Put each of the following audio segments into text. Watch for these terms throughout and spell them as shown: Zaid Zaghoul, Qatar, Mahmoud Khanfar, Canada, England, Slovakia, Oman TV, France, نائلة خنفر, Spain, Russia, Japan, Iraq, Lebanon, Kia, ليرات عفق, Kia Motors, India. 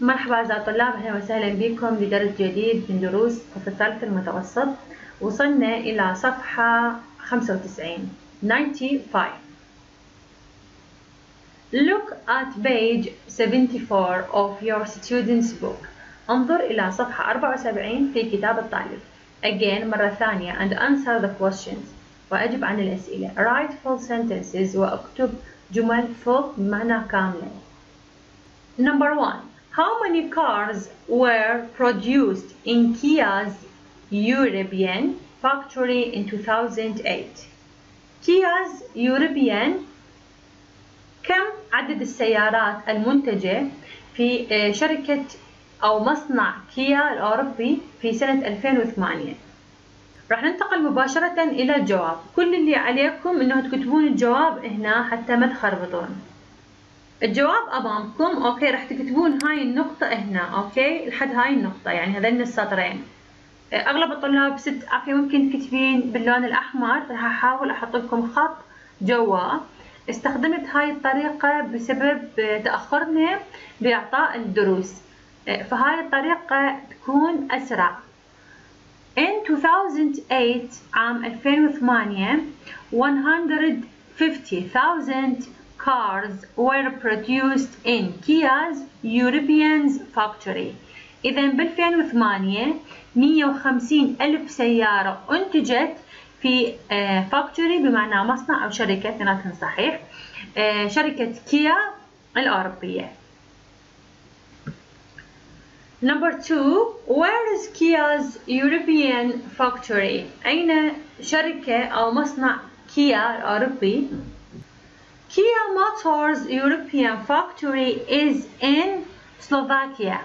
مرحبا أعزائي الطلاب، أهلا وسهلا بكم بدرس جديد من دروس الصف الثالث المتوسط. وصلنا إلى صفحة 95 95. Look at page 74 of your student's book. انظر إلى صفحة 74 في كتاب الطالب. Again مرة ثانية and answer the questions. وأجب عن الأسئلة. Write full sentences وأكتب جمل full بمعنى كاملة. Number one. How many cars were produced in Kia's European factory in 2008? Kia's European. كم عدد السيارات المنتجة في شركة أو مصنع كيا الأوروبي في سنة 2008؟ راح ننتقل مباشرة إلى الجواب. كل اللي عليكم إنه تكتبون الجواب هنا حتى ما تخربطون. الجواب أمامكم، أوكي؟ راح تكتبون هاي النقطة هنا، أوكي؟ لحد هاي النقطة، يعني هذين السطرين. أغلب الطلاب بست عافية ممكن تكتبين باللون الأحمر، راح أحاول أحط لكم خط جوا. استخدمت هاي الطريقة بسبب تأخرنا بإعطاء الدروس، فهاي الطريقة تكون أسرع. In 2008 عام 2008 150,000 cars were produced in Kia's European factory. إذا ب 2008 150,000 سيارة أنتجت في فاكتوري بمعنى مصنع أو شركة، اثنيناتهم صحيح، شركة كيا الأوروبية. Number two, where is Kia's European factory? أين شركة أو مصنع كيا الأوروبي؟ Kia Motors European factory is in Slovakia.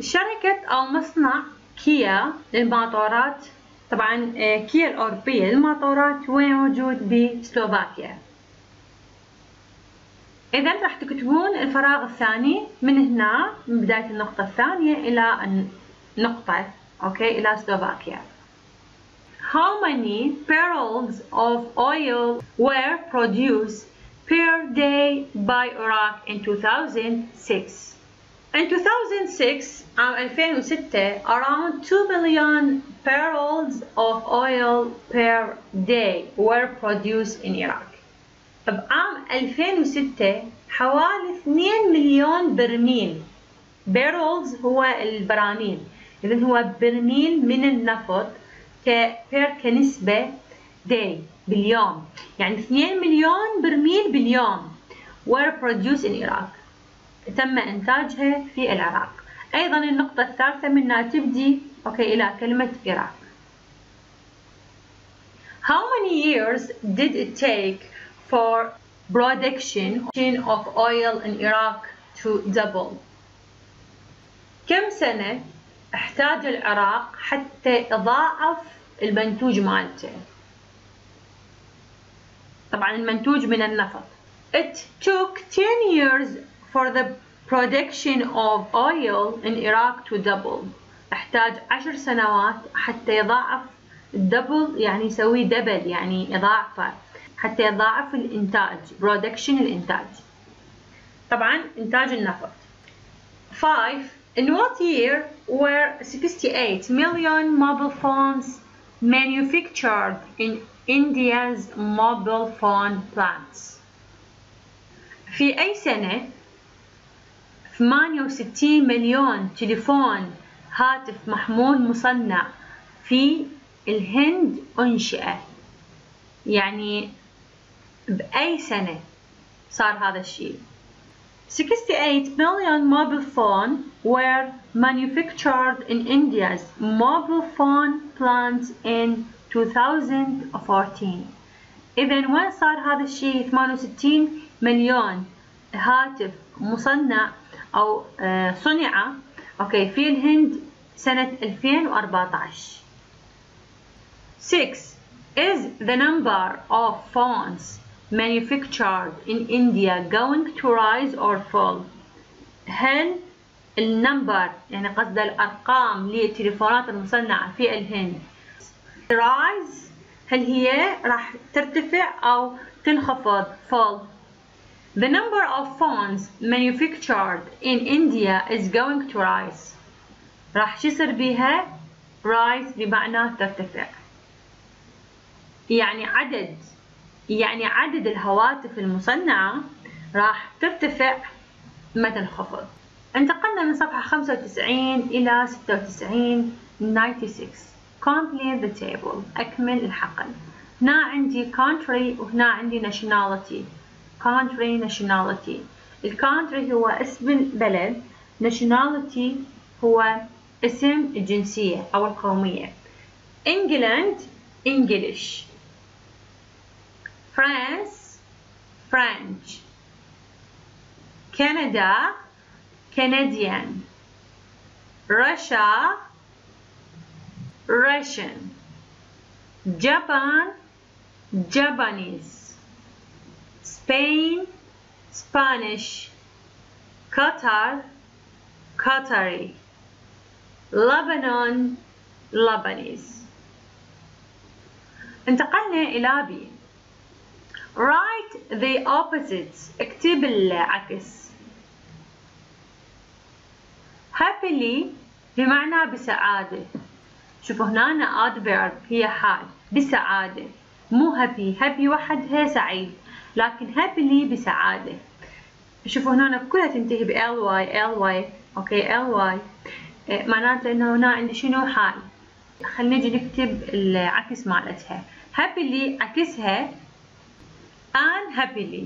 شركة أو مصنع كيا للماطورات، طبعا كيا الأوروبية للماطورات وين موجود؟ بسلوفاكيا. إذا راح تكتبون الفراغ الثاني من هنا، من بداية النقطة الثانية إلى النقطة، أوكي، إلى سلوفاكيا. How many barrels of oil were produced per day by Iraq in 2006? In 2006 عام 2006 around 2 million barrels of oil per day were produced in Iraq. بعام 2006 حوالي 2 مليون برميل. barrels هو البراميل، إذن هو برميل من النفط كنسبة day باليوم، يعني 2 مليون برميل باليوم were produced in Iraq، تم إنتاجها في العراق. أيضا النقطة الثالثة منها تبدي، أوكي، إلى كلمة Iraq. How many years did it take for production of oil in Iraq to double? كم سنة احتاج العراق حتى يضاعف المنتوج مالته؟ طبعا المنتوج من النفط. It took 10 years for the production of oil in Iraq to double. احتاج 10 سنوات حتى يضاعف الدبل، يعني يسوي دبل، يعني يضاعفه، حتى يضاعف الانتاج، production الانتاج، طبعا انتاج النفط. 5. In what year were 68 million mobile phones manufactured in India's mobile phone plants? في أي سنة 68 مليون تليفون هاتف محمول مصنع في الهند أنشئ؟ يعني بأي سنة صار هذا الشيء؟ 68 million mobile phones were manufactured in India's mobile phone plants in 2014. إذن وين صار هذا الشيء؟ 68 مليون هاتف مصنع أو صنع، أوكي، في الهند سنة 2014. 6. Is the number of phones manufactured in India going to rise or fall? هل النمبر، يعني قصد الأرقام للتليفونات المصنعة في الهند، rise هل هي راح ترتفع أو تنخفض؟ fall The number of phones manufactured in India is going to rise. راح يصير بها rise بمعنى ترتفع. يعني عدد الهواتف المصنعة راح ترتفع مدى الخفض. انتقلنا من صفحة 95 إلى 96. 96. Complete the table. أكمل الحقل. هنا عندي country وهنا عندي nationality. country nationality. الcountry هو اسم البلد. nationality هو اسم الجنسية أو القومية. England English. France French. Canada Canadian. Russia Russian. Japan Japanese. Spain Spanish. Qatar Qatari. Lebanon Lebanese. انتقلنا إلى B. Write the opposites. اكتب العكس. Happily بمعنى بسعادة. شوفوا هنا adverb هي حال. بسعادة مو happy. happy وحدها سعيد، لكن happily بسعادة. شوفوا هنا كلها تنتهي بly ly. اوكي ly معناته انه هنا عندي شنو حال. خلينا نجي نكتب العكس مالتها. happily عكسها unhappily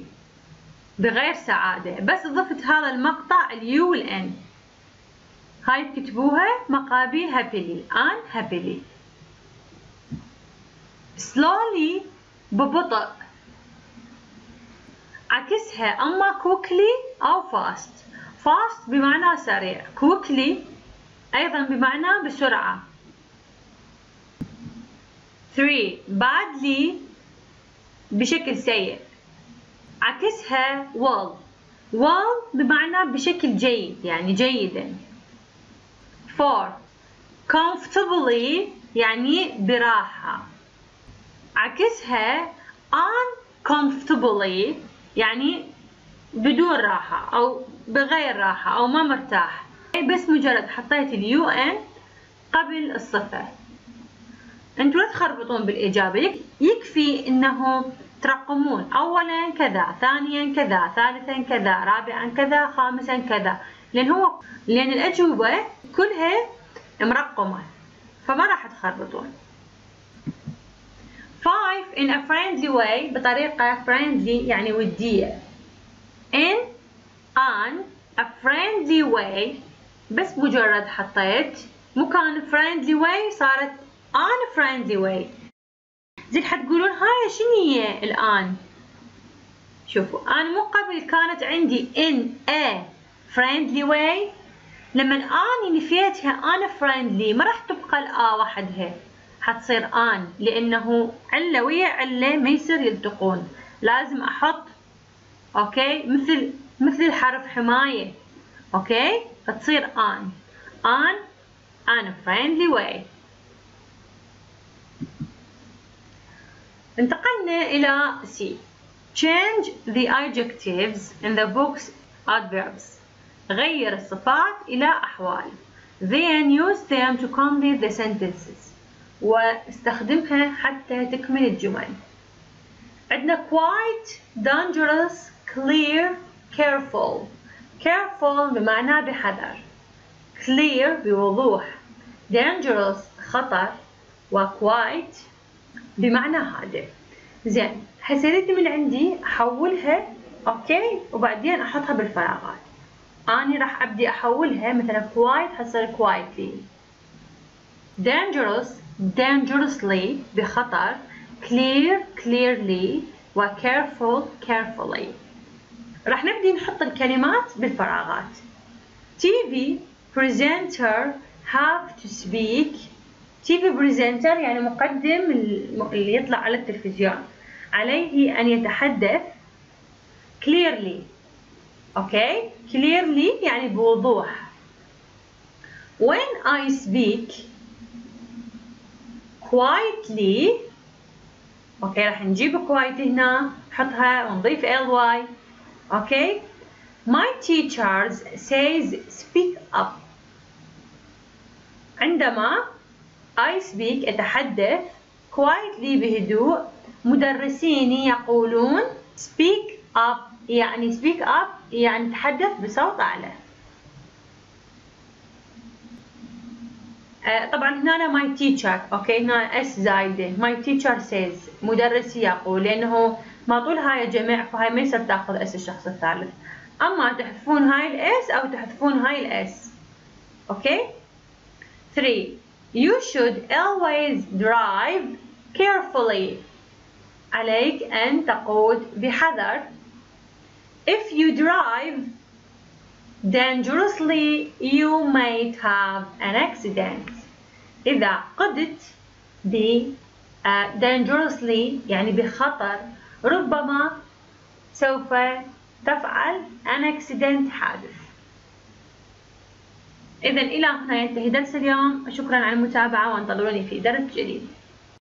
بغير سعادة، بس ضفت هذا المقطع اليو والان. هاي تكتبوها مقابل happily unhappily. slowly ببطء عكسها اما quickly او fast. fast بمعنى سريع، quickly ايضا بمعنى بسرعة. 3 badly بشكل سيء عكسها well. well بمعنى بشكل جيد يعني جيدا. 4 comfortably يعني براحة عكسها uncomfortably يعني بدون راحة أو بغير راحة أو ما مرتاح، بس مجرد حطيت اليو ان قبل الصفة. انتوا لا تخربطون بالإجابة، يكفي انه ترقمون أولا كذا، ثانيا كذا، ثالثا كذا، رابعا كذا، خامسا كذا، لأن الأجوبة كلها مرقمة فما راح تخربطون. 5 in a friendly way بطريقة friendly يعني ودية. in on a friendly way بس مجرد حطيت مكان friendly way صارت on friendly way. زين حتقولون هاي شنية الآن؟ شوفوا أنا مو قبل كانت عندي in a friendly way، لما آني نفيتها أنا friendly ما راح تبقى الآ وحدها، حتصير آن، لأنه علة ويا علة ما يصير يلتقون، لازم أحط أوكي مثل حرف حماية، أوكي فتصير آن. آن أنا friendly way. انتقلنا إلى C. Change the adjectives in the book's adverbs. غير الصفات إلى أحوال. Then use them to complete the sentences. واستخدمها حتى تكمل الجمل. عندنا quite, dangerous, clear, careful. careful بمعنى بحذر. clear بوضوح. dangerous خطر. وquite بمعنى هادئ. زين حسيت من عندي أحولها أوكي وبعدين أحطها بالفراغات. أنا راح أبدي أحولها مثلا quite حصير quietly. dangerous dangerously بخطر. clear clearly و careful carefully. راح نبدي نحط الكلمات بالفراغات. TV presenter have to speak. TV presenter يعني مقدم اللي يطلع على التلفزيون، عليه أن يتحدث clearly. اوكي clearly يعني بوضوح. when I speak quietly اوكي راح نجيب quiet هنا نحطها ونضيف ly Okay. My teachers says speak up. عندما I speak أتحدث quietly بهدوء، مدرسيني يقولون speak up يعني تحدث بصوت أعلى. طبعا هنا my teacher، اوكي هنا اس زايده، my teacher says مدرسي يقول، لانه ما طول هاي يا جماع فهاي ما يصير تاخذ اس الشخص الثالث، اما تحذفون هاي الاس او تحذفون هاي الاس. اوكي 3 You should always drive carefully. عليك أن تقود بحذر. If you drive dangerously, you might have an accident. إذا قدت ب dangerously يعني بخطر، ربما سوف تفعل an accident حادث. إذا إلى هنا ينتهي درس اليوم، شكرا على المتابعة وانتظروني في درس جديد.